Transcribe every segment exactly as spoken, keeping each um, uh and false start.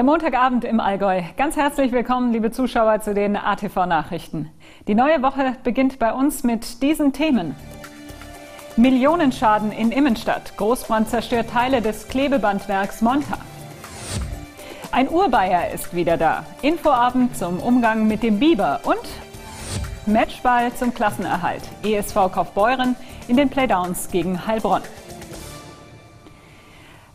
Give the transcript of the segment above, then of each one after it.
Der Montagabend im Allgäu. Ganz herzlich willkommen, liebe Zuschauer, zu den A T V-Nachrichten. Die neue Woche beginnt bei uns mit diesen Themen. Millionenschaden in Immenstadt. Großbrand zerstört Teile des Klebebandwerks Monta. Ein Urbayer ist wieder da. Infoabend zum Umgang mit dem Biber und Matchball zum Klassenerhalt. E S V Kaufbeuren in den Playdowns gegen Heilbronn.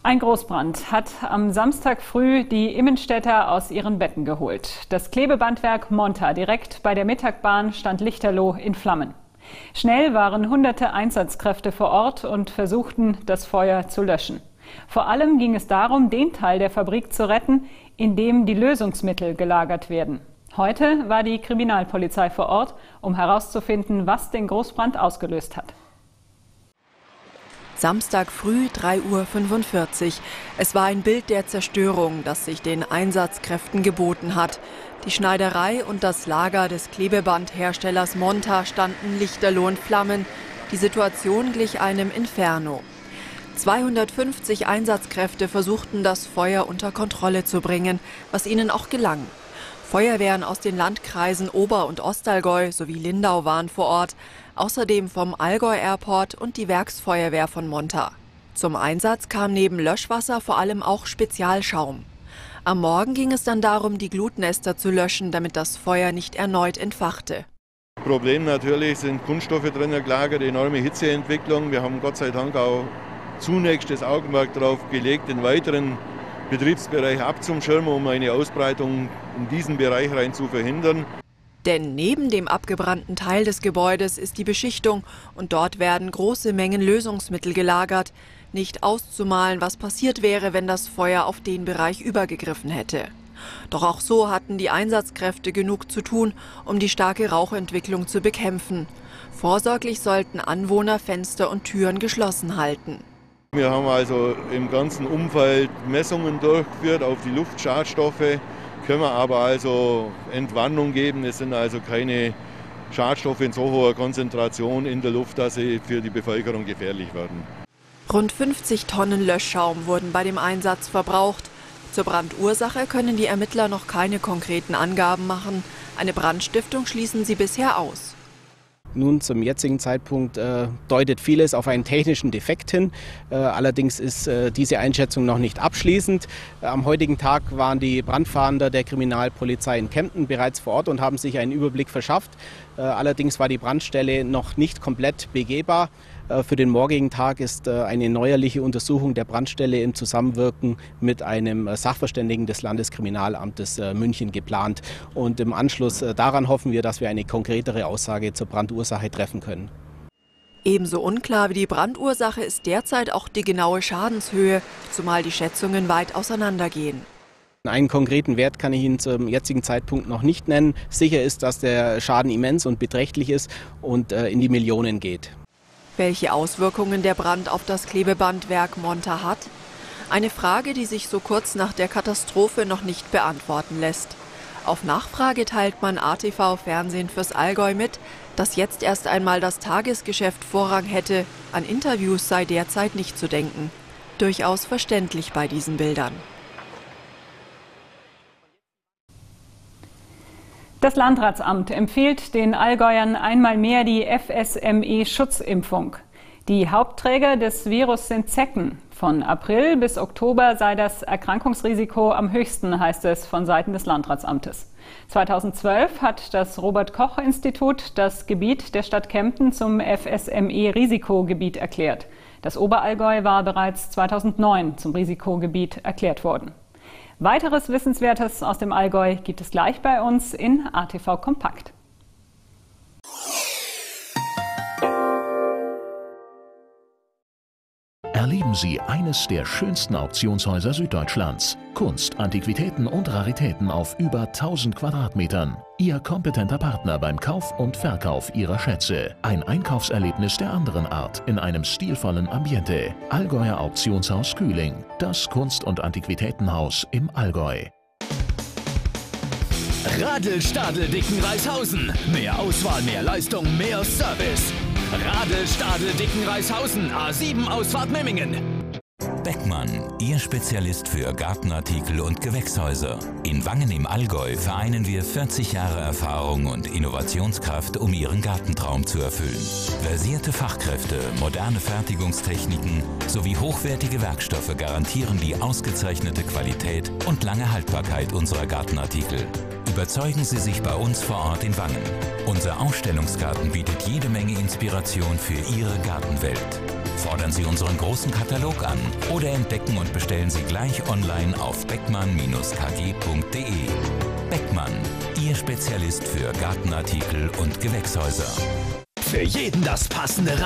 Ein Großbrand hat am Samstag früh die Immenstädter aus ihren Betten geholt. Das Klebebandwerk Monta direkt bei der Mittagbahn stand lichterloh in Flammen. Schnell waren hunderte Einsatzkräfte vor Ort und versuchten, das Feuer zu löschen. Vor allem ging es darum, den Teil der Fabrik zu retten, in dem die Lösungsmittel gelagert werden. Heute war die Kriminalpolizei vor Ort, um herauszufinden, was den Großbrand ausgelöst hat. Samstag früh, drei Uhr fünfundvierzig. Es war ein Bild der Zerstörung, das sich den Einsatzkräften geboten hat. Die Schneiderei und das Lager des Klebebandherstellers Monta standen lichterloh in Flammen. Die Situation glich einem Inferno. zweihundertfünfzig Einsatzkräfte versuchten, das Feuer unter Kontrolle zu bringen, was ihnen auch gelang. Feuerwehren aus den Landkreisen Ober- und Ostallgäu sowie Lindau waren vor Ort, außerdem vom Allgäu Airport und die Werksfeuerwehr von Monta. Zum Einsatz kam neben Löschwasser vor allem auch Spezialschaum. Am Morgen ging es dann darum, die Glutnester zu löschen, damit das Feuer nicht erneut entfachte. Problem natürlich sind Kunststoffe drin gelagert, enorme Hitzeentwicklung. Wir haben Gott sei Dank auch zunächst das Augenmerk darauf gelegt, den weiteren Betriebsbereich abzuschirmen, um eine Ausbreitung in diesen Bereich rein zu verhindern. Denn neben dem abgebrannten Teil des Gebäudes ist die Beschichtung und dort werden große Mengen Lösungsmittel gelagert. Nicht auszumalen, was passiert wäre, wenn das Feuer auf den Bereich übergegriffen hätte. Doch auch so hatten die Einsatzkräfte genug zu tun, um die starke Rauchentwicklung zu bekämpfen. Vorsorglich sollten Anwohner Fenster und Türen geschlossen halten. Wir haben also im ganzen Umfeld Messungen durchgeführt auf die Luftschadstoffe, können wir aber also Entwarnung geben. Es sind also keine Schadstoffe in so hoher Konzentration in der Luft, dass sie für die Bevölkerung gefährlich werden. Rund fünfzig Tonnen Löschschaum wurden bei dem Einsatz verbraucht. Zur Brandursache können die Ermittler noch keine konkreten Angaben machen. Eine Brandstiftung schließen sie bisher aus. Nun zum jetzigen Zeitpunkt äh, deutet vieles auf einen technischen Defekt hin. Äh, allerdings ist äh, diese Einschätzung noch nicht abschließend. Äh, am heutigen Tag waren die Brandfahnder der Kriminalpolizei in Kempten bereits vor Ort und haben sich einen Überblick verschafft. Äh, allerdings war die Brandstelle noch nicht komplett begehbar. Äh, für den morgigen Tag ist äh, eine neuerliche Untersuchung der Brandstelle im Zusammenwirken mit einem äh, Sachverständigen des Landeskriminalamtes äh, München geplant. Und im Anschluss äh, daran hoffen wir, dass wir eine konkretere Aussage zur Brandursache treffen können. Ebenso unklar wie die Brandursache ist derzeit auch die genaue Schadenshöhe, zumal die Schätzungen weit auseinandergehen. Einen konkreten Wert kann ich Ihnen zum jetzigen Zeitpunkt noch nicht nennen. Sicher ist, dass der Schaden immens und beträchtlich ist und äh, in die Millionen geht. Welche Auswirkungen der Brand auf das Klebebandwerk Monta hat? Eine Frage, die sich so kurz nach der Katastrophe noch nicht beantworten lässt. Auf Nachfrage teilt man A T V Fernsehen fürs Allgäu mit, dass jetzt erst einmal das Tagesgeschäft Vorrang hätte. An Interviews sei derzeit nicht zu denken. Durchaus verständlich bei diesen Bildern. Das Landratsamt empfiehlt den Allgäuern einmal mehr die F S M E-Schutzimpfung. Die Hauptträger des Virus sind Zecken. Von April bis Oktober sei das Erkrankungsrisiko am höchsten, heißt es von Seiten des Landratsamtes. zweitausendzwölf hat das Robert-Koch-Institut das Gebiet der Stadt Kempten zum F S M E-Risikogebiet erklärt. Das Oberallgäu war bereits zweitausendneun zum Risikogebiet erklärt worden. Weiteres Wissenswertes aus dem Allgäu gibt es gleich bei uns in A T V Kompakt. Erleben Sie eines der schönsten Auktionshäuser Süddeutschlands. Kunst, Antiquitäten und Raritäten auf über tausend Quadratmetern. Ihr kompetenter Partner beim Kauf und Verkauf Ihrer Schätze. Ein Einkaufserlebnis der anderen Art in einem stilvollen Ambiente. Allgäuer Auktionshaus Kühling. Das Kunst- und Antiquitätenhaus im Allgäu. Radel-Stadel Dickenreishausen. Mehr Auswahl, mehr Leistung, mehr Service. Radel-Stadel Dickenreishausen, A sieben Ausfahrt Memmingen. Beckmann, Ihr Spezialist für Gartenartikel und Gewächshäuser. In Wangen im Allgäu vereinen wir vierzig Jahre Erfahrung und Innovationskraft, um Ihren Gartentraum zu erfüllen. Versierte Fachkräfte, moderne Fertigungstechniken sowie hochwertige Werkstoffe garantieren die ausgezeichnete Qualität und lange Haltbarkeit unserer Gartenartikel. Überzeugen Sie sich bei uns vor Ort in Wangen. Unser Ausstellungsgarten bietet jede Menge Inspiration für Ihre Gartenwelt. Fordern Sie unseren großen Katalog an oder entdecken und bestellen Sie gleich online auf beckmann Bindestrich k g punkt d e. Beckmann, Ihr Spezialist für Gartenartikel und Gewächshäuser. Für jeden das passende Rad.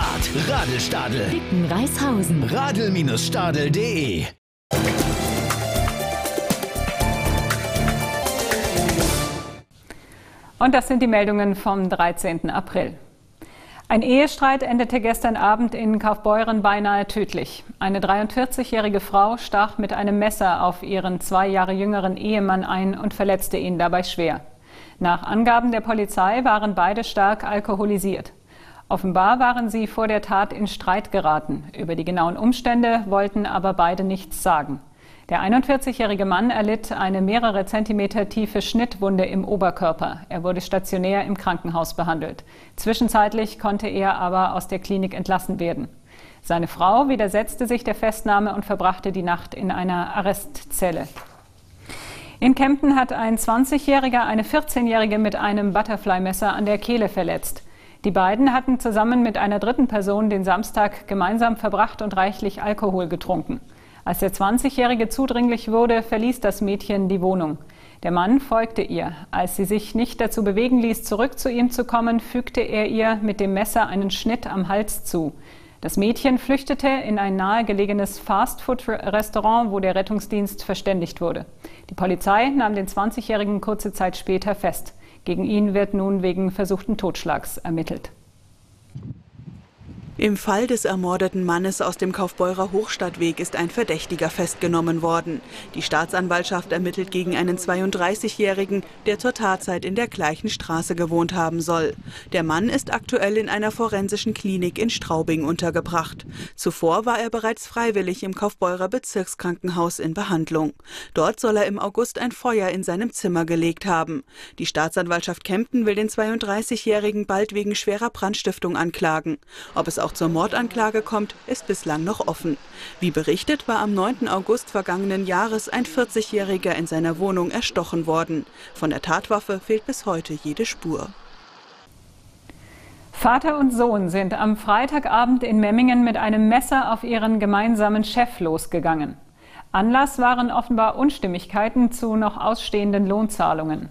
Radel-Stadel Dickenreishausen. Radel Stadel punkt d e. Und das sind die Meldungen vom dreizehnten April. Ein Ehestreit endete gestern Abend in Kaufbeuren beinahe tödlich. Eine dreiundvierzigjährige Frau stach mit einem Messer auf ihren zwei Jahre jüngeren Ehemann ein und verletzte ihn dabei schwer. Nach Angaben der Polizei waren beide stark alkoholisiert. Offenbar waren sie vor der Tat in Streit geraten. Über die genauen Umstände wollten aber beide nichts sagen. Der einundvierzigjährige Mann erlitt eine mehrere Zentimeter tiefe Schnittwunde im Oberkörper. Er wurde stationär im Krankenhaus behandelt. Zwischenzeitlich konnte er aber aus der Klinik entlassen werden. Seine Frau widersetzte sich der Festnahme und verbrachte die Nacht in einer Arrestzelle. In Kempten hat ein zwanzigjähriger eine vierzehnjährige mit einem Butterfly-Messer an der Kehle verletzt. Die beiden hatten zusammen mit einer dritten Person den Samstag gemeinsam verbracht und reichlich Alkohol getrunken. Als der zwanzigjährige zudringlich wurde, verließ das Mädchen die Wohnung. Der Mann folgte ihr. Als sie sich nicht dazu bewegen ließ, zurück zu ihm zu kommen, fügte er ihr mit dem Messer einen Schnitt am Hals zu. Das Mädchen flüchtete in ein nahegelegenes Fast-Food-Restaurant, wo der Rettungsdienst verständigt wurde. Die Polizei nahm den zwanzigjährigen kurze Zeit später fest. Gegen ihn wird nun wegen versuchten Totschlags ermittelt. Im Fall des ermordeten Mannes aus dem Kaufbeurer Hochstadtweg ist ein Verdächtiger festgenommen worden. Die Staatsanwaltschaft ermittelt gegen einen zweiunddreißigjährigen, der zur Tatzeit in der gleichen Straße gewohnt haben soll. Der Mann ist aktuell in einer forensischen Klinik in Straubing untergebracht. Zuvor war er bereits freiwillig im Kaufbeurer Bezirkskrankenhaus in Behandlung. Dort soll er im August ein Feuer in seinem Zimmer gelegt haben. Die Staatsanwaltschaft Kempten will den zweiunddreißigjährigen bald wegen schwerer Brandstiftung anklagen. Ob es auch Auch zur Mordanklage kommt, ist bislang noch offen. Wie berichtet, war am neunten August vergangenen Jahres ein vierzigjähriger in seiner Wohnung erstochen worden. Von der Tatwaffe fehlt bis heute jede Spur. Vater und Sohn sind am Freitagabend in Memmingen mit einem Messer auf ihren gemeinsamen Chef losgegangen. Anlass waren offenbar Unstimmigkeiten zu noch ausstehenden Lohnzahlungen.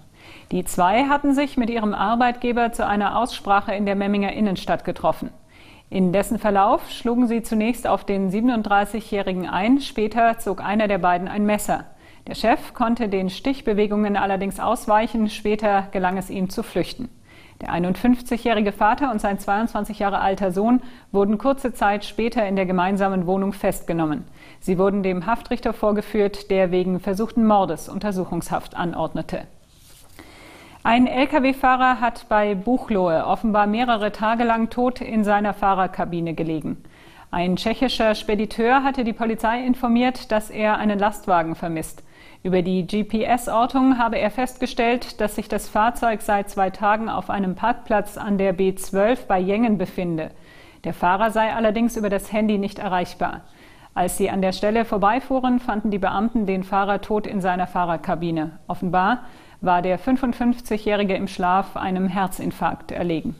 Die zwei hatten sich mit ihrem Arbeitgeber zu einer Aussprache in der Memminger Innenstadt getroffen. In dessen Verlauf schlugen sie zunächst auf den siebenunddreißigjährigen ein, später zog einer der beiden ein Messer. Der Chef konnte den Stichbewegungen allerdings ausweichen, später gelang es ihm zu flüchten. Der einundfünfzigjährige Vater und sein zweiundzwanzig Jahre alter Sohn wurden kurze Zeit später in der gemeinsamen Wohnung festgenommen. Sie wurden dem Haftrichter vorgeführt, der wegen versuchten Mordes Untersuchungshaft anordnete. Ein L K W-Fahrer hat bei Buchloe offenbar mehrere Tage lang tot in seiner Fahrerkabine gelegen. Ein tschechischer Spediteur hatte die Polizei informiert, dass er einen Lastwagen vermisst. Über die G P S-Ortung habe er festgestellt, dass sich das Fahrzeug seit zwei Tagen auf einem Parkplatz an der B zwölf bei Jengen befinde. Der Fahrer sei allerdings über das Handy nicht erreichbar. Als sie an der Stelle vorbeifuhren, fanden die Beamten den Fahrer tot in seiner Fahrerkabine. Offenbar war der fünfundfünfzigjährige im Schlaf einem Herzinfarkt erlegen.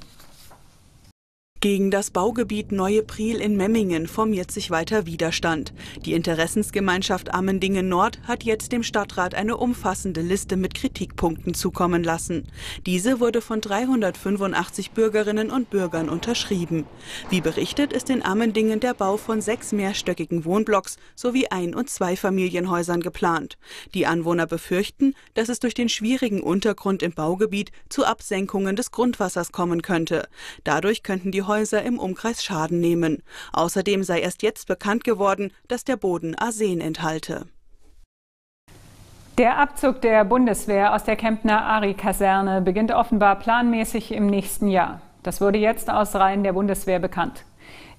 Gegen das Baugebiet Neue Priel in Memmingen formiert sich weiter Widerstand. Die Interessensgemeinschaft Ammendingen Nord hat jetzt dem Stadtrat eine umfassende Liste mit Kritikpunkten zukommen lassen. Diese wurde von dreihundertfünfundachtzig Bürgerinnen und Bürgern unterschrieben. Wie berichtet, ist in Ammendingen der Bau von sechs mehrstöckigen Wohnblocks sowie Ein- und Zweifamilienhäusern geplant. Die Anwohner befürchten, dass es durch den schwierigen Untergrund im Baugebiet zu Absenkungen des Grundwassers kommen könnte. Dadurch könnten die Häuser im Umkreis Schaden nehmen. Außerdem sei erst jetzt bekannt geworden, dass der Boden Arsen enthalte. Der Abzug der Bundeswehr aus der Kemptner Ari-Kaserne beginnt offenbar planmäßig im nächsten Jahr. Das wurde jetzt aus Reihen der Bundeswehr bekannt.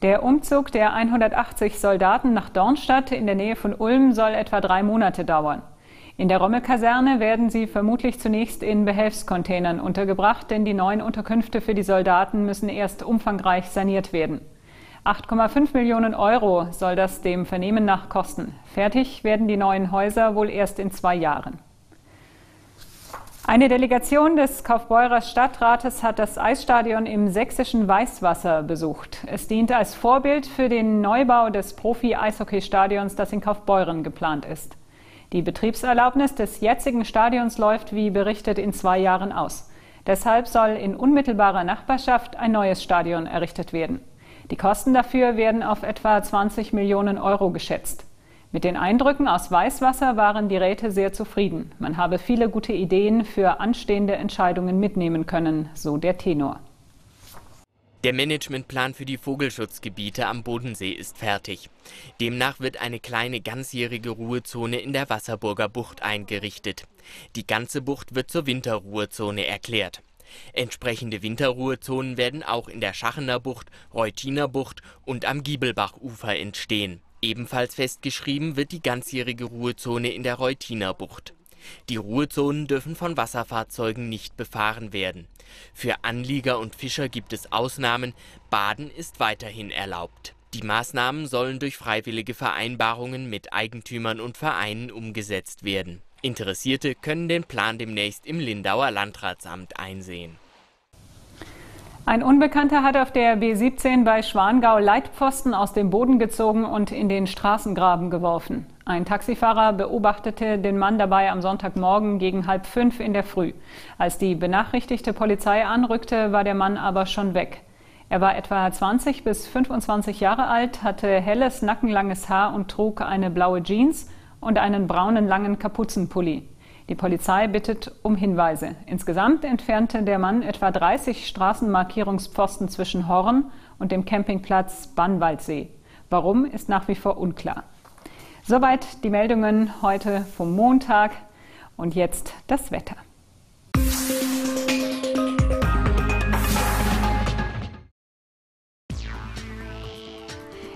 Der Umzug der hundertachtzig Soldaten nach Dornstadt in der Nähe von Ulm soll etwa drei Monate dauern. In der Rommelkaserne werden sie vermutlich zunächst in Behelfscontainern untergebracht, denn die neuen Unterkünfte für die Soldaten müssen erst umfangreich saniert werden. acht Komma fünf Millionen Euro soll das dem Vernehmen nach kosten. Fertig werden die neuen Häuser wohl erst in zwei Jahren. Eine Delegation des Kaufbeurer Stadtrates hat das Eisstadion im sächsischen Weißwasser besucht. Es dient als Vorbild für den Neubau des Profi-Eishockey-Stadions, das in Kaufbeuren geplant ist. Die Betriebserlaubnis des jetzigen Stadions läuft, wie berichtet, in zwei Jahren aus. Deshalb soll in unmittelbarer Nachbarschaft ein neues Stadion errichtet werden. Die Kosten dafür werden auf etwa zwanzig Millionen Euro geschätzt. Mit den Eindrücken aus Weißwasser waren die Räte sehr zufrieden. Man habe viele gute Ideen für anstehende Entscheidungen mitnehmen können, so der Tenor. Der Managementplan für die Vogelschutzgebiete am Bodensee ist fertig. Demnach wird eine kleine ganzjährige Ruhezone in der Wasserburger Bucht eingerichtet. Die ganze Bucht wird zur Winterruhezone erklärt. Entsprechende Winterruhezonen werden auch in der Schachener Bucht, Reutiner Bucht und am Giebelbachufer entstehen. Ebenfalls festgeschrieben wird die ganzjährige Ruhezone in der Reutiner Bucht. Die Ruhezonen dürfen von Wasserfahrzeugen nicht befahren werden. Für Anlieger und Fischer gibt es Ausnahmen, Baden ist weiterhin erlaubt. Die Maßnahmen sollen durch freiwillige Vereinbarungen mit Eigentümern und Vereinen umgesetzt werden. Interessierte können den Plan demnächst im Lindauer Landratsamt einsehen. Ein Unbekannter hat auf der B siebzehn bei Schwangau Leitpfosten aus dem Boden gezogen und in den Straßengraben geworfen. Ein Taxifahrer beobachtete den Mann dabei am Sonntagmorgen gegen halb fünf in der Früh. Als die benachrichtigte Polizei anrückte, war der Mann aber schon weg. Er war etwa zwanzig bis fünfundzwanzig Jahre alt, hatte helles, nackenlanges Haar und trug eine blaue Jeans und einen braunen langen Kapuzenpulli. Die Polizei bittet um Hinweise. Insgesamt entfernte der Mann etwa dreißig Straßenmarkierungspfosten zwischen Horn und dem Campingplatz Bannwaldsee. Warum, ist nach wie vor unklar. Soweit die Meldungen heute vom Montag und jetzt das Wetter.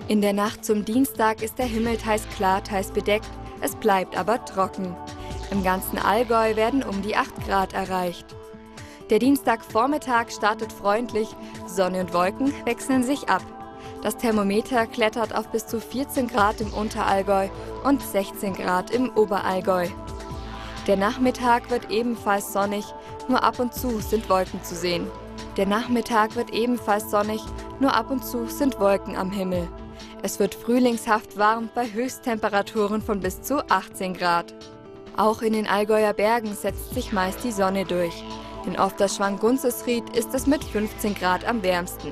In der Nacht zum Dienstag ist der Himmel teils klar, teils bedeckt, es bleibt aber trocken. Im ganzen Allgäu werden um die acht Grad erreicht. Der Dienstagvormittag startet freundlich, Sonne und Wolken wechseln sich ab. Das Thermometer klettert auf bis zu vierzehn Grad im Unterallgäu und sechzehn Grad im Oberallgäu. Der Nachmittag wird ebenfalls sonnig, nur ab und zu sind Wolken zu sehen. Der Nachmittag wird ebenfalls sonnig, nur ab und zu sind Wolken am Himmel. Es wird frühlingshaft warm bei Höchsttemperaturen von bis zu achtzehn Grad. Auch in den Allgäuer Bergen setzt sich meist die Sonne durch. In Ofterschwang-Gunzesried ist es mit fünfzehn Grad am wärmsten.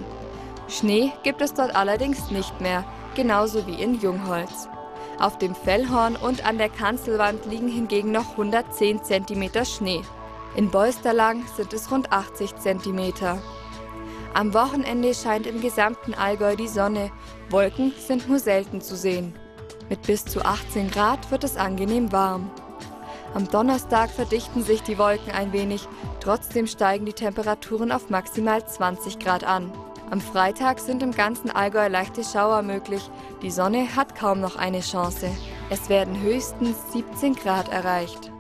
Schnee gibt es dort allerdings nicht mehr, genauso wie in Jungholz. Auf dem Fellhorn und an der Kanzelwand liegen hingegen noch hundertzehn Zentimeter Schnee. In Bolsterlang sind es rund achtzig Zentimeter. Am Wochenende scheint im gesamten Allgäu die Sonne, Wolken sind nur selten zu sehen. Mit bis zu achtzehn Grad wird es angenehm warm. Am Donnerstag verdichten sich die Wolken ein wenig, trotzdem steigen die Temperaturen auf maximal zwanzig Grad an. Am Freitag sind im ganzen Allgäu leichte Schauer möglich, die Sonne hat kaum noch eine Chance. Es werden höchstens siebzehn Grad erreicht.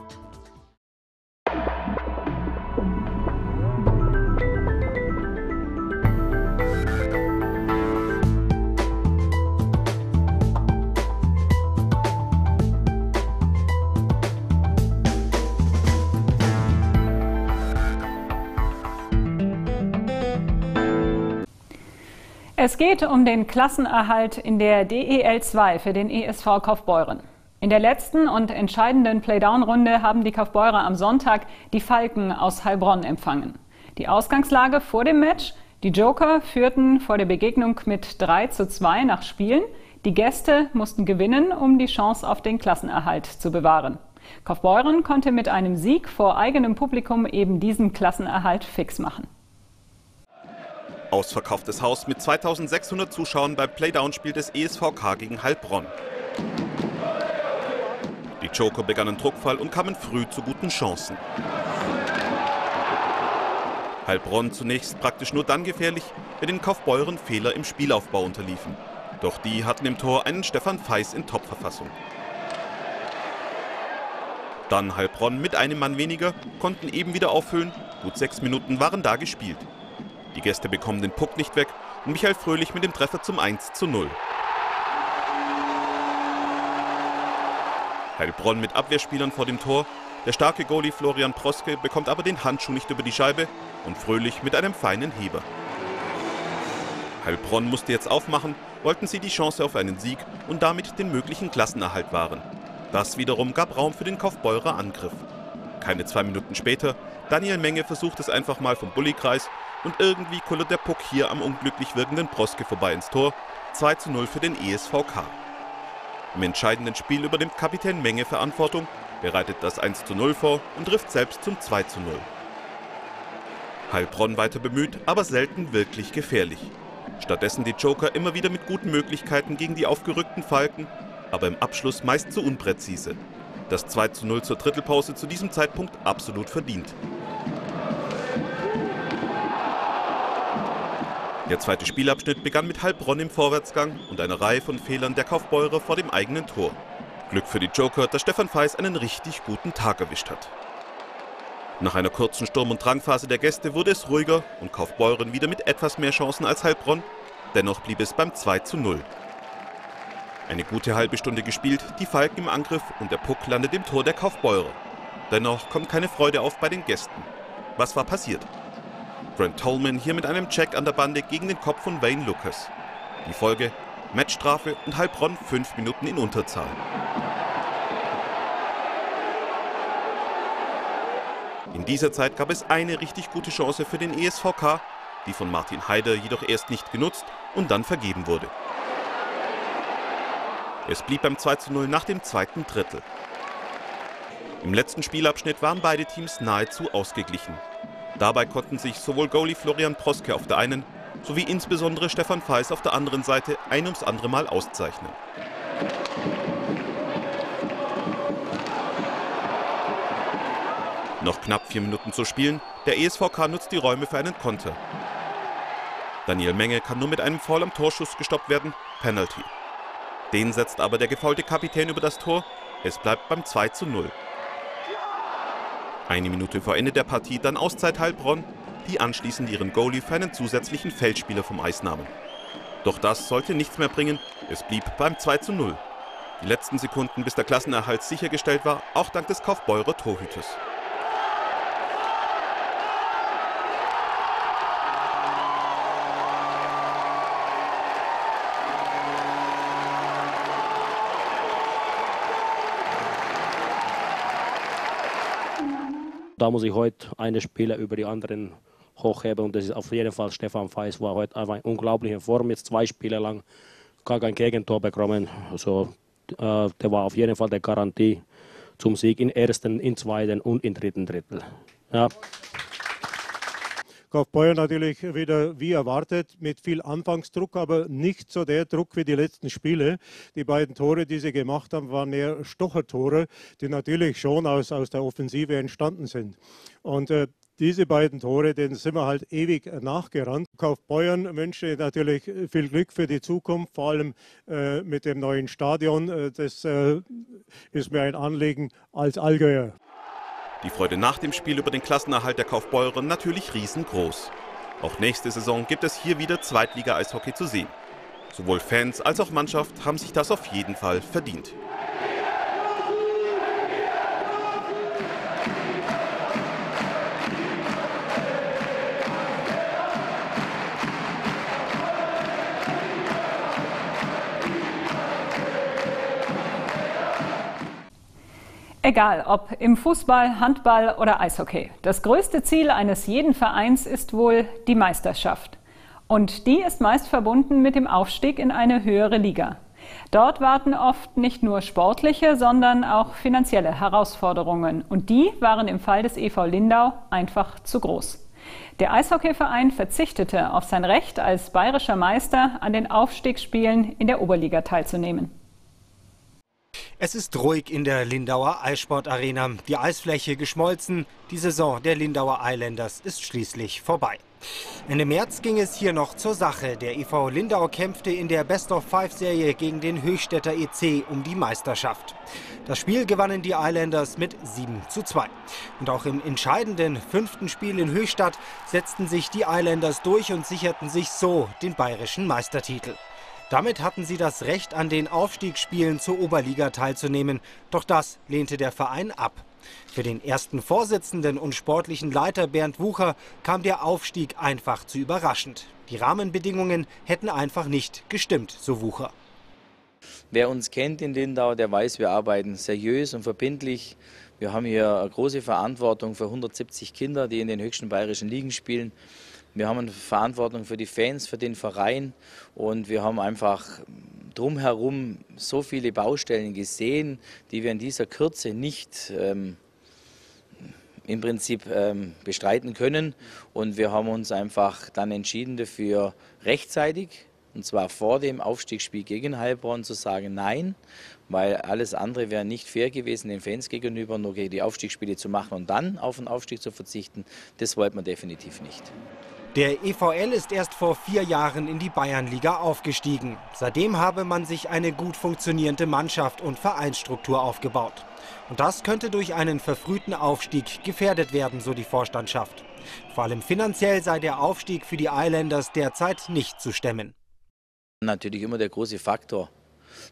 Es geht um den Klassenerhalt in der D E L zwei für den E S V Kaufbeuren. In der letzten und entscheidenden Playdown-Runde haben die Kaufbeurer am Sonntag die Falken aus Heilbronn empfangen. Die Ausgangslage vor dem Match: die Joker führten vor der Begegnung mit drei zu zwei nach Spielen. Die Gäste mussten gewinnen, um die Chance auf den Klassenerhalt zu bewahren. Kaufbeuren konnte mit einem Sieg vor eigenem Publikum eben diesen Klassenerhalt fix machen. Ausverkauftes Haus mit zweitausendsechshundert Zuschauern beim Playdown-Spiel des E S V K gegen Heilbronn. Die Joker begannen Druckfall und kamen früh zu guten Chancen. Heilbronn zunächst praktisch nur dann gefährlich, wenn den Kaufbeuren Fehler im Spielaufbau unterliefen. Doch die hatten im Tor einen Stefan Feiß in Top-Verfassung. Dann Heilbronn mit einem Mann weniger, konnten eben wieder auffüllen. Gut sechs Minuten waren da gespielt. Die Gäste bekommen den Puck nicht weg und Michael Fröhlich mit dem Treffer zum eins zu null. Heilbronn mit Abwehrspielern vor dem Tor. Der starke Goalie Florian Proske bekommt aber den Handschuh nicht über die Scheibe und Fröhlich mit einem feinen Heber. Heilbronn musste jetzt aufmachen, wollten sie die Chance auf einen Sieg und damit den möglichen Klassenerhalt wahren. Das wiederum gab Raum für den Kaufbeurer Angriff. Keine zwei Minuten später, Daniel Menge versucht es einfach mal vom Bullikreis und irgendwie kullert der Puck hier am unglücklich wirkenden Proske vorbei ins Tor. zwei zu null für den E S V K. Im entscheidenden Spiel übernimmt Kapitän Menge Verantwortung, bereitet das eins zu null vor und trifft selbst zum zwei zu null. Heilbronn weiter bemüht, aber selten wirklich gefährlich. Stattdessen die Joker immer wieder mit guten Möglichkeiten gegen die aufgerückten Falken, aber im Abschluss meist zu unpräzise. Das zwei zu null zur Drittelpause zu diesem Zeitpunkt absolut verdient. Der zweite Spielabschnitt begann mit Heilbronn im Vorwärtsgang und einer Reihe von Fehlern der Kaufbeurer vor dem eigenen Tor. Glück für die Joker, dass Stefan Feiß einen richtig guten Tag erwischt hat. Nach einer kurzen Sturm- und Drangphase der Gäste wurde es ruhiger und Kaufbeuren wieder mit etwas mehr Chancen als Heilbronn. Dennoch blieb es beim zwei zu null. Eine gute halbe Stunde gespielt, die Falken im Angriff und der Puck landet im Tor der Kaufbeurer. Dennoch kommt keine Freude auf bei den Gästen. Was war passiert? Grant Tolman hier mit einem Check an der Bande gegen den Kopf von Wayne Lucas. Die Folge: Matchstrafe und Heilbronn fünf Minuten in Unterzahl. In dieser Zeit gab es eine richtig gute Chance für den E S V K, die von Martin Haider jedoch erst nicht genutzt und dann vergeben wurde. Es blieb beim zwei zu null nach dem zweiten Drittel. Im letzten Spielabschnitt waren beide Teams nahezu ausgeglichen. Dabei konnten sich sowohl Goalie Florian Proske auf der einen sowie insbesondere Stefan Feiß auf der anderen Seite ein ums andere Mal auszeichnen. Noch knapp vier Minuten zu spielen, der E S V K nutzt die Räume für einen Konter. Daniel Menge kann nur mit einem Foul am Torschuss gestoppt werden, Penalty. Den setzt aber der gefaulte Kapitän über das Tor, es bleibt beim zwei zu null. Eine Minute vor Ende der Partie dann Auszeit Heilbronn, die anschließend ihren Goalie für einen zusätzlichen Feldspieler vom Eis nahmen. Doch das sollte nichts mehr bringen, es blieb beim zwei zu null. Die letzten Sekunden, bis der Klassenerhalt sichergestellt war, auch dank des Kaufbeurer Torhüters. Da muss ich heute einen Spieler über die anderen hochheben und das ist auf jeden Fall Stefan Feiß, war heute einfach in unglaublicher Form, jetzt zwei Spiele lang gar kein Gegentor bekommen. Also, äh, der war auf jeden Fall der Garantie zum Sieg im ersten, im zweiten und im dritten Drittel. Ja. Kaufbeuren natürlich wieder wie erwartet mit viel Anfangsdruck, aber nicht so der Druck wie die letzten Spiele. Die beiden Tore, die sie gemacht haben, waren eher Stochertore, die natürlich schon aus, aus der Offensive entstanden sind. Und äh, diese beiden Tore, denen sind wir halt ewig nachgerannt. Kaufbeuren wünsche natürlich viel Glück für die Zukunft, vor allem äh, mit dem neuen Stadion. Das äh, ist mir ein Anliegen als Allgäuer. Die Freude nach dem Spiel über den Klassenerhalt der Kaufbeuren natürlich riesengroß. Auch nächste Saison gibt es hier wieder Zweitliga-Eishockey zu sehen. Sowohl Fans als auch Mannschaft haben sich das auf jeden Fall verdient. Egal ob im Fußball, Handball oder Eishockey, das größte Ziel eines jeden Vereins ist wohl die Meisterschaft. Und die ist meist verbunden mit dem Aufstieg in eine höhere Liga. Dort warten oft nicht nur sportliche, sondern auch finanzielle Herausforderungen. Und die waren im Fall des E V Lindau einfach zu groß. Der Eishockeyverein verzichtete auf sein Recht, als bayerischer Meister an den Aufstiegsspielen in der Oberliga teilzunehmen. Es ist ruhig in der Lindauer Eissportarena. Die Eisfläche geschmolzen. Die Saison der Lindauer Islanders ist schließlich vorbei. Ende März ging es hier noch zur Sache. Der E V Lindau kämpfte in der Best-of-Five-Serie gegen den Höchstädter E C um die Meisterschaft. Das Spiel gewannen die Islanders mit sieben zu zwei. Und auch im entscheidenden fünften Spiel in Höchstadt setzten sich die Islanders durch und sicherten sich so den bayerischen Meistertitel. Damit hatten sie das Recht, an den Aufstiegsspielen zur Oberliga teilzunehmen. Doch das lehnte der Verein ab. Für den ersten Vorsitzenden und sportlichen Leiter Bernd Wucher kam der Aufstieg einfach zu überraschend. Die Rahmenbedingungen hätten einfach nicht gestimmt, so Wucher. Wer uns kennt in Lindau, der weiß, wir arbeiten seriös und verbindlich. Wir haben hier eine große Verantwortung für hundertsiebzig Kinder, die in den höchsten bayerischen Ligen spielen. Wir haben eine Verantwortung für die Fans, für den Verein, und wir haben einfach drumherum so viele Baustellen gesehen, die wir in dieser Kürze nicht ähm, im Prinzip ähm, bestreiten können. Und wir haben uns einfach dann entschieden dafür, rechtzeitig, und zwar vor dem Aufstiegsspiel gegen Heilbronn, zu sagen nein, weil alles andere wäre nicht fair gewesen, den Fans gegenüber nur gegen die Aufstiegsspiele zu machen und dann auf den Aufstieg zu verzichten. Das wollte man definitiv nicht. Der E V L ist erst vor vier Jahren in die Bayernliga aufgestiegen. Seitdem habe man sich eine gut funktionierende Mannschaft und Vereinsstruktur aufgebaut. Und das könnte durch einen verfrühten Aufstieg gefährdet werden, so die Vorstandschaft. Vor allem finanziell sei der Aufstieg für die Islanders derzeit nicht zu stemmen. Natürlich immer der große Faktor,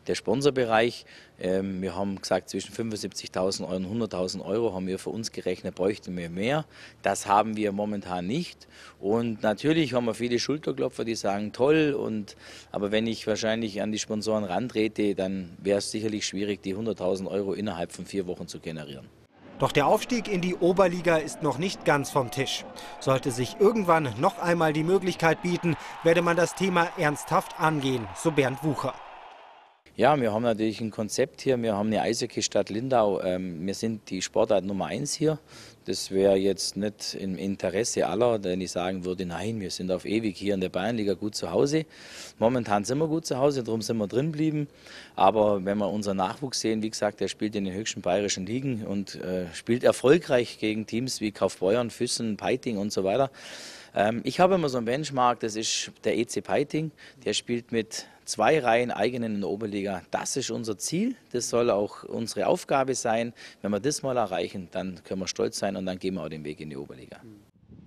der Sponsorbereich. Wir haben gesagt, zwischen fünfundsiebzigtausend Euro und hunderttausend Euro haben wir für uns gerechnet, bräuchten wir mehr. Das haben wir momentan nicht. Und natürlich haben wir viele Schulterklopfer, die sagen, toll. Und, aber wenn ich wahrscheinlich an die Sponsoren rantrete, dann wäre es sicherlich schwierig, die hunderttausend Euro innerhalb von vier Wochen zu generieren. Doch der Aufstieg in die Oberliga ist noch nicht ganz vom Tisch. Sollte sich irgendwann noch einmal die Möglichkeit bieten, werde man das Thema ernsthaft angehen, so Bernd Wucher. Ja, wir haben natürlich ein Konzept hier. Wir haben eine Eishockeystadt Lindau. Wir sind die Sportart Nummer eins hier. Das wäre jetzt nicht im Interesse aller, denn ich sagen würde, nein, wir sind auf ewig hier in der Bayernliga gut zu Hause. Momentan sind wir gut zu Hause, darum sind wir drin geblieben. Aber wenn wir unseren Nachwuchs sehen, wie gesagt, der spielt in den höchsten bayerischen Ligen und äh, spielt erfolgreich gegen Teams wie Kaufbeuren, Füssen, Peiting und so weiter. Ähm, ich habe immer so einen Benchmark, das ist der E C Peiting. Der spielt mit zwei Reihen eigenen in der Oberliga. Das ist unser Ziel, das soll auch unsere Aufgabe sein. Wenn wir das mal erreichen, dann können wir stolz sein und dann gehen wir auch den Weg in die Oberliga.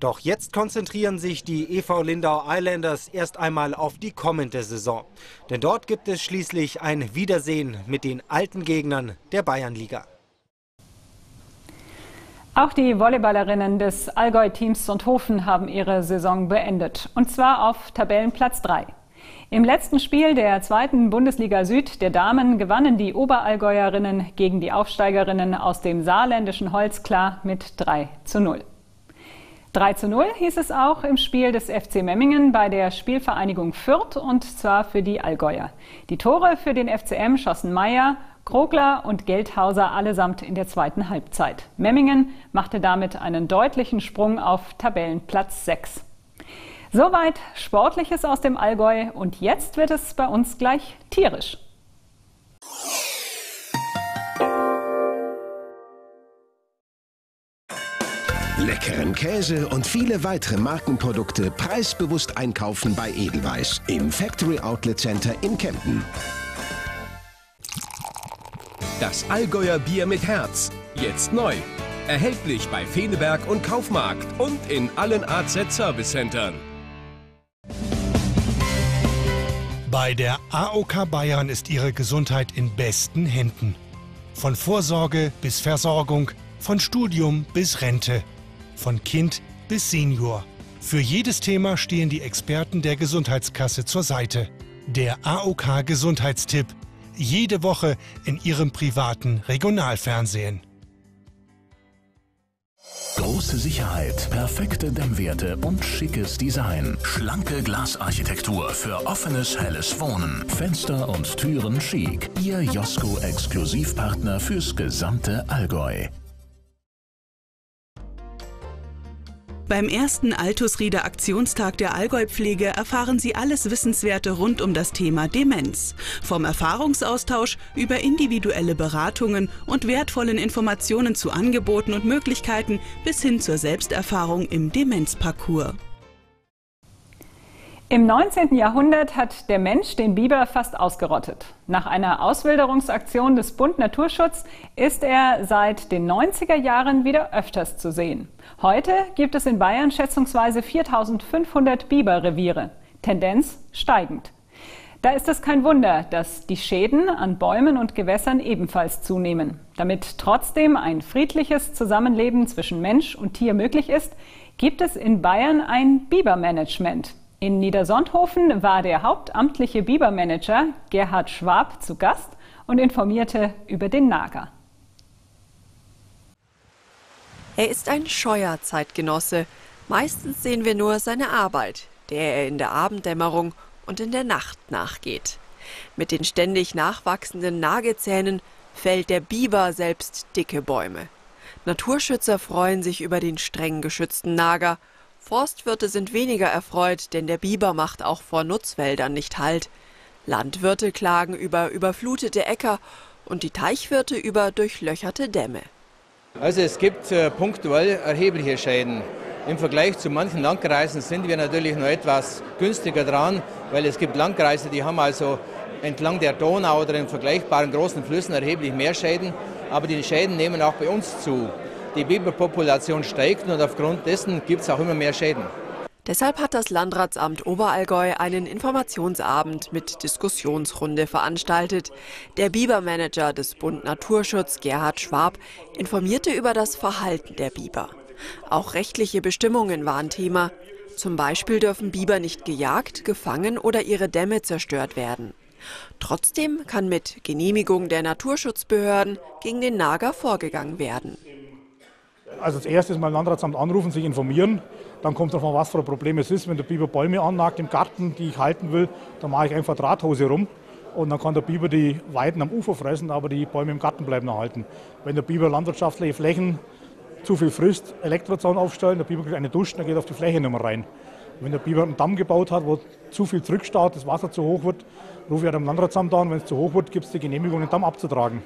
Doch jetzt konzentrieren sich die E V Lindau Islanders erst einmal auf die kommende Saison. Denn dort gibt es schließlich ein Wiedersehen mit den alten Gegnern der Bayernliga. Auch die Volleyballerinnen des Allgäu-Teams Sonthofen haben ihre Saison beendet. Und zwar auf Tabellenplatz drei. Im letzten Spiel der zweiten Bundesliga Süd der Damen gewannen die Oberallgäuerinnen gegen die Aufsteigerinnen aus dem saarländischen Holzklar mit drei zu null. drei zu null hieß es auch im Spiel des F C Memmingen bei der Spielvereinigung Fürth, und zwar für die Allgäuer. Die Tore für den F C M schossen Meyer, Krogler und Geldhauser allesamt in der zweiten Halbzeit. Memmingen machte damit einen deutlichen Sprung auf Tabellenplatz sechs. Soweit Sportliches aus dem Allgäu, und jetzt wird es bei uns gleich tierisch. Leckeren Käse und viele weitere Markenprodukte preisbewusst einkaufen bei Edelweiss im Factory Outlet Center in Kempten. Das Allgäuer Bier mit Herz, jetzt neu. Erhältlich bei Feneberg und Kaufmarkt und in allen A Z Service Centern. Bei der A O K Bayern ist Ihre Gesundheit in besten Händen. Von Vorsorge bis Versorgung, von Studium bis Rente, von Kind bis Senior. Für jedes Thema stehen die Experten der Gesundheitskasse zur Seite. Der A O K Gesundheitstipp. Jede Woche in Ihrem privaten Regionalfernsehen. Große Sicherheit, perfekte Dämmwerte und schickes Design. Schlanke Glasarchitektur für offenes, helles Wohnen. Fenster und Türen chic. Ihr Josko-Exklusivpartner fürs gesamte Allgäu. Beim ersten Altusrieder Aktionstag der Allgäu-Pflege erfahren Sie alles Wissenswerte rund um das Thema Demenz. Vom Erfahrungsaustausch über individuelle Beratungen und wertvollen Informationen zu Angeboten und Möglichkeiten bis hin zur Selbsterfahrung im Demenzparcours. Im neunzehnten Jahrhundert hat der Mensch den Biber fast ausgerottet. Nach einer Auswilderungsaktion des Bund Naturschutz ist er seit den neunziger Jahren wieder öfters zu sehen. Heute gibt es in Bayern schätzungsweise viertausendfünfhundert Biberreviere, Tendenz steigend. Da ist es kein Wunder, dass die Schäden an Bäumen und Gewässern ebenfalls zunehmen. Damit trotzdem ein friedliches Zusammenleben zwischen Mensch und Tier möglich ist, gibt es in Bayern ein Bibermanagement. In Niedersonthofen war der hauptamtliche Bibermanager Gerhard Schwab zu Gast und informierte über den Nager. Er ist ein scheuer Zeitgenosse. Meistens sehen wir nur seine Arbeit, der er in der Abenddämmerung und in der Nacht nachgeht. Mit den ständig nachwachsenden Nagezähnen fällt der Biber selbst dicke Bäume. Naturschützer freuen sich über den streng geschützten Nager. Forstwirte sind weniger erfreut, denn der Biber macht auch vor Nutzwäldern nicht Halt. Landwirte klagen über überflutete Äcker und die Teichwirte über durchlöcherte Dämme. Also es gibt äh, punktuell erhebliche Schäden. Im Vergleich zu manchen Landkreisen sind wir natürlich noch etwas günstiger dran, weil es gibt Landkreise, die haben also entlang der Donau oder in vergleichbaren großen Flüssen erheblich mehr Schäden. Aber die Schäden nehmen auch bei uns zu. Die Biberpopulation steigt und aufgrund dessen gibt es auch immer mehr Schäden. Deshalb hat das Landratsamt Oberallgäu einen Informationsabend mit Diskussionsrunde veranstaltet. Der Bibermanager des Bund Naturschutz, Gerhard Schwab, informierte über das Verhalten der Biber. Auch rechtliche Bestimmungen waren Thema. Zum Beispiel dürfen Biber nicht gejagt, gefangen oder ihre Dämme zerstört werden. Trotzdem kann mit Genehmigung der Naturschutzbehörden gegen den Nager vorgegangen werden. Also als erstes mal Landratsamt anrufen, sich informieren, dann kommt es darauf an, was für ein Problem es ist. Wenn der Biber Bäume annagt im Garten, die ich halten will, dann mache ich einfach Drahthose rum und dann kann der Biber die Weiden am Ufer fressen, aber die Bäume im Garten bleiben erhalten. Wenn der Biber landwirtschaftliche Flächen zu viel frisst, Elektrozaun aufstellen, der Biber kriegt eine Dusche, dann geht auf die Fläche nicht mehr rein. Wenn der Biber einen Damm gebaut hat, wo zu viel zurückstaut, das Wasser zu hoch wird, rufe ich halt am Landratsamt an, wenn es zu hoch wird, gibt es die Genehmigung, den Damm abzutragen.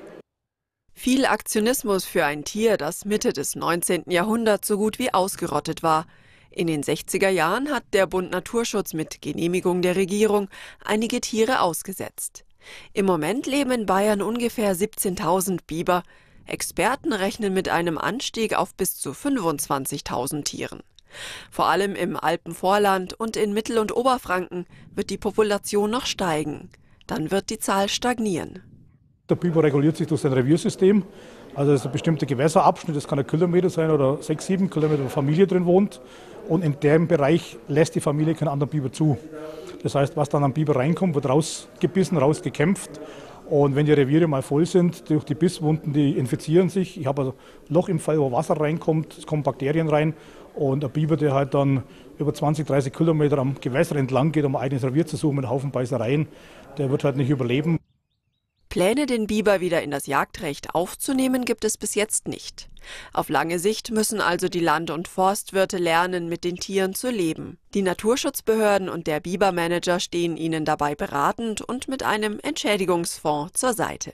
Viel Aktionismus für ein Tier, das Mitte des neunzehnten Jahrhunderts so gut wie ausgerottet war. In den sechziger Jahren hat der Bund Naturschutz mit Genehmigung der Regierung einige Tiere ausgesetzt. Im Moment leben in Bayern ungefähr siebzehntausend Biber. Experten rechnen mit einem Anstieg auf bis zu fünfundzwanzigtausend Tieren. Vor allem im Alpenvorland und in Mittel- und Oberfranken wird die Population noch steigen. Dann wird die Zahl stagnieren. Der Biber reguliert sich durch sein Reviersystem, also das ist ein bestimmter Gewässerabschnitt, das kann ein Kilometer sein oder sechs, sieben Kilometer, wo Familie drin wohnt. Und in dem Bereich lässt die Familie keinen anderen Biber zu. Das heißt, was dann am Biber reinkommt, wird rausgebissen, rausgekämpft. Und wenn die Reviere mal voll sind, durch die Bisswunden, die infizieren sich. Ich habe ein Loch im Fall, wo Wasser reinkommt, es kommen Bakterien rein. Und ein Biber, der halt dann über zwanzig, dreißig Kilometer am Gewässer entlang geht, um ein eigenes Revier zu suchen mit Haufen Beißereien, der wird halt nicht überleben. Pläne, den Biber wieder in das Jagdrecht aufzunehmen, gibt es bis jetzt nicht. Auf lange Sicht müssen also die Land- und Forstwirte lernen, mit den Tieren zu leben. Die Naturschutzbehörden und der Bibermanager stehen ihnen dabei beratend und mit einem Entschädigungsfonds zur Seite.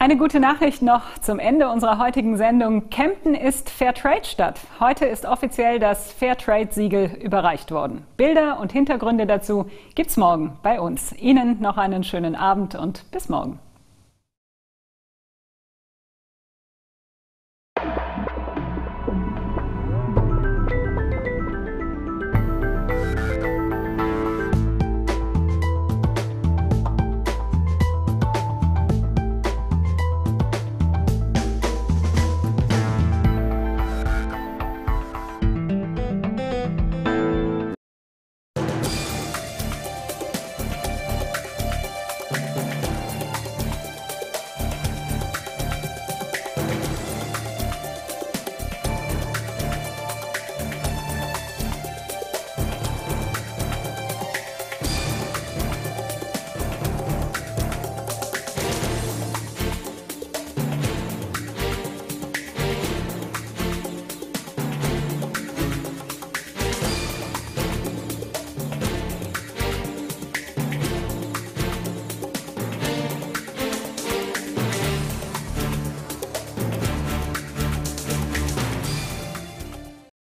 Eine gute Nachricht noch zum Ende unserer heutigen Sendung. Kempten ist Fairtrade-Stadt. Heute ist offiziell das Fairtrade-Siegel überreicht worden. Bilder und Hintergründe dazu gibt's morgen bei uns. Ihnen noch einen schönen Abend und bis morgen.